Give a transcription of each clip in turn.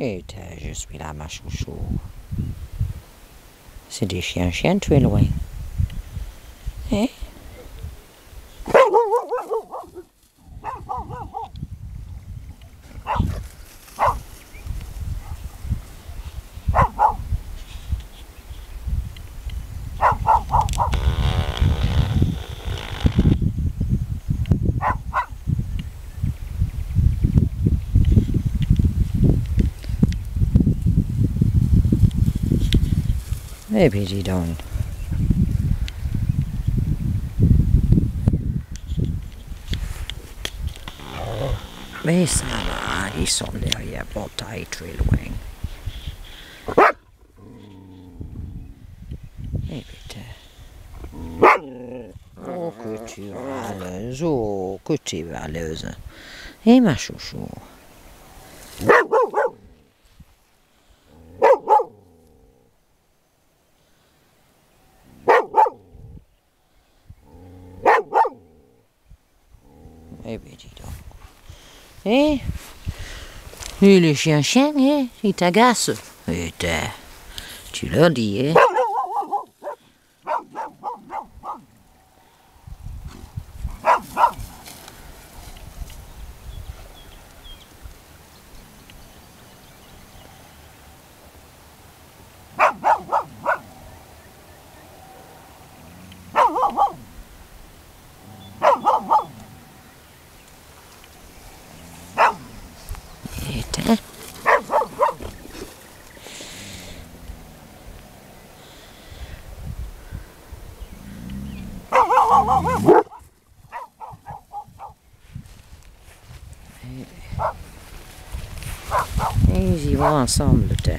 Je suis là, ma chouchou. C'est des chiens-chiens, tu es loin. Hein? Maybe they don't. Mais ça va, ils sont derrière portail très loin. Mais putain. Oh que tu râles, oh que tu râles. Et ma chouchou. Eh, et les chiens-chiens, eh, ils t'agacent. Tu leur dis, eh. Ils y vont ensemble, t'es.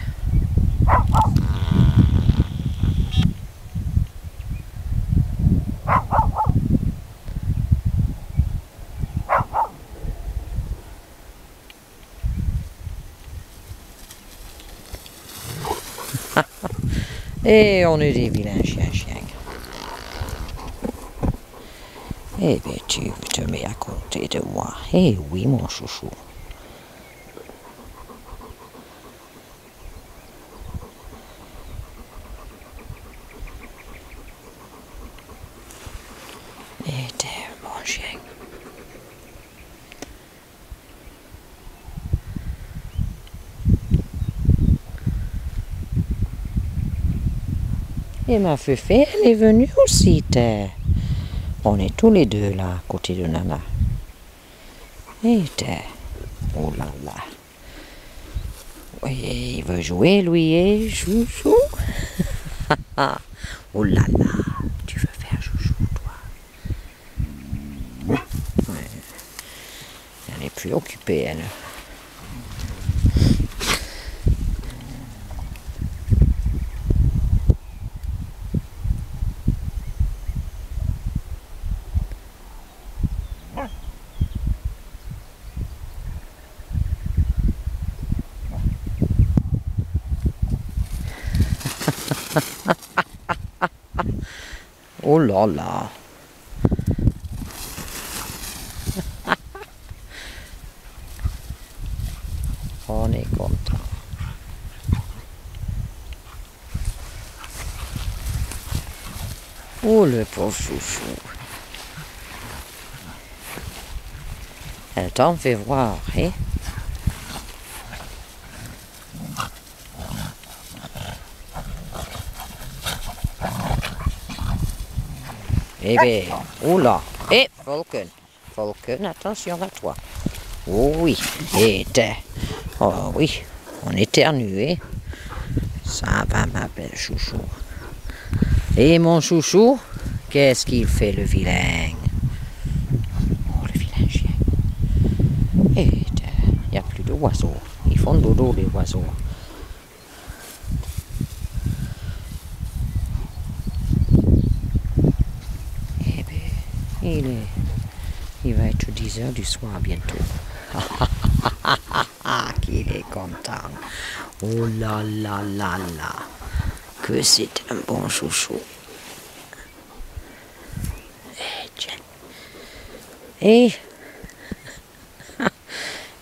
Et on est des vilains chiens-chiens. Eh bien, tu veux te mettre à côté de moi. Eh oui, mon chouchou. Et ma fée, elle est venue aussi, t'es. On est tous les deux là, à côté de Nana. Et t'es. Oh là là. Oui, il veut jouer, lui, et chouchou. Oh là là. Tu veux faire chouchou, toi. Ouais. Elle est plus occupée, elle. Oh là là. On est content. Oh le pauvre chouchou. Elle t'en fait voir, hein? Eh bien, oula, eh, Falcon, Falcon, attention à toi. Oh oui, et oh oui, on éternue, eh. Ça va, ma belle chouchou. Et mon chouchou, qu'est-ce qu'il fait, le vilain? Oh, le vilain chien. Et il n'y a plus d'oiseaux. Ils font dodo, les oiseaux. Il va être 10 heures du soir bientôt. Qu'il est content. Oh là là là là. Que c'est un bon chouchou. Et...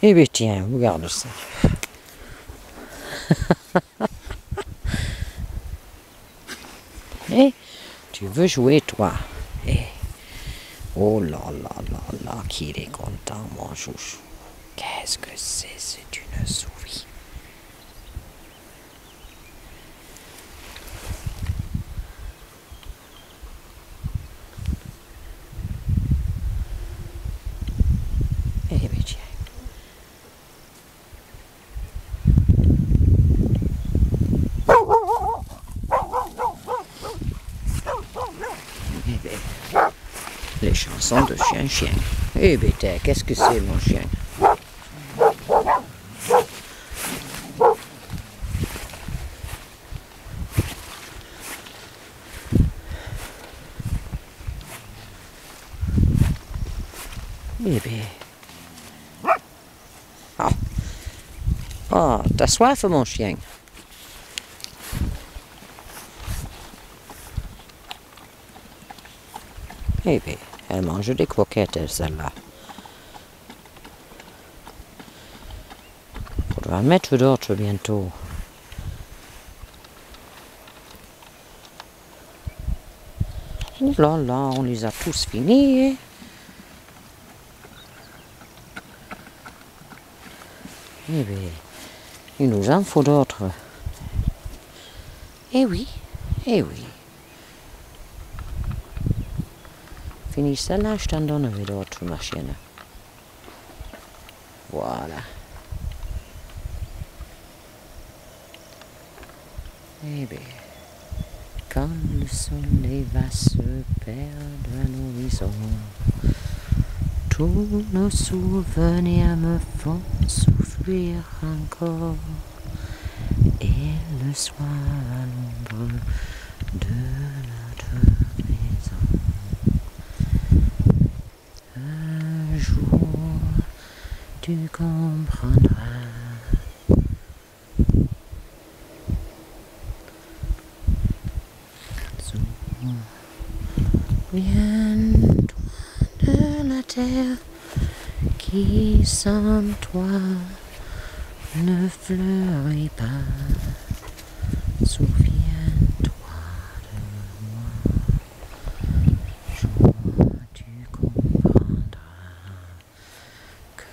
eh bien tiens, regarde ça. veux jouer, toi? Eh. Oh là là là là, qu'il est content, mon chouchou. Qu'est-ce que c'est? C'est une souris. Les chansons de chien-chien. Eh bête, qu'est-ce que c'est mon chien? Eh bien. Ah, ah, t'as soif mon chien? Eh bien, elle mange des croquettes, celle-là. Faudra en mettre d'autres bientôt. Oh là là, on les a tous finis. Eh bien, il nous en faut d'autres. Eh oui, eh oui. Finis celle-là, je t'en donne d'autres, ma chienne. Voilà. Eh bien, quand le soleil va se perdre à l'horizon, tous nos souvenirs me font souffrir encore. Et le soir à l'ombre de tu comprendras. Souviens-toi de la terre qui sans toi ne fleurit pas. Souviens-toi de moi. Jour, tu comprendras que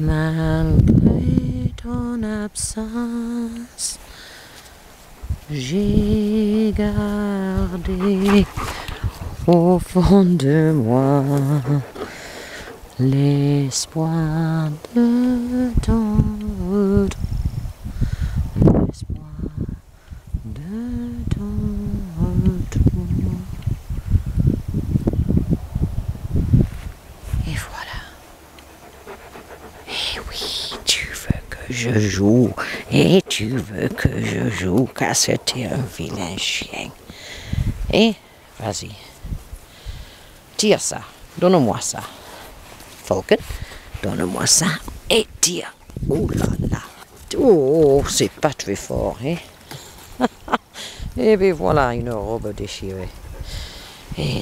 malgré ton absence, j'ai gardé au fond de moi l'espoir de ton retour, l'espoir de ton retour. Et voilà. Eh oui, tu veux que je joue. Et tu veux que je joue, car c'était un vilain chien. Et vas-y. Tire ça. Donne-moi ça. Falcon, donne-moi ça. Et tire. Oh là là. Oh, c'est pas très fort, hein? Et bien voilà une robe déchirée. Et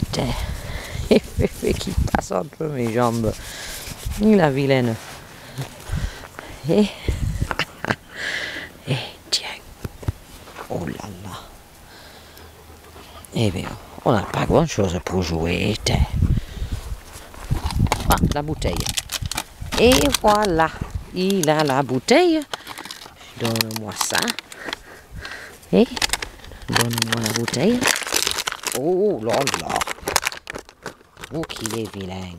qui passe entre mes jambes. La vilaine. Et... Eh, tiens. Oh là là. Eh bien, on n'a pas grand-chose pour jouer. Ah, la bouteille. Et voilà. Il a la bouteille. Donne-moi ça. Et donne-moi la bouteille. Oh là là. Oh, qu'il est vilain.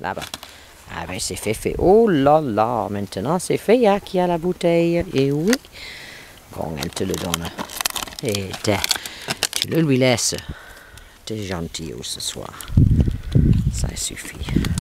Là-bas. Ah ben c'est fait, fait. Oh là là, maintenant c'est Feya qui a la bouteille. Et oui. Bon, elle te le donne. Et tu le lui laisses. T'es gentil ce soir. Ça suffit.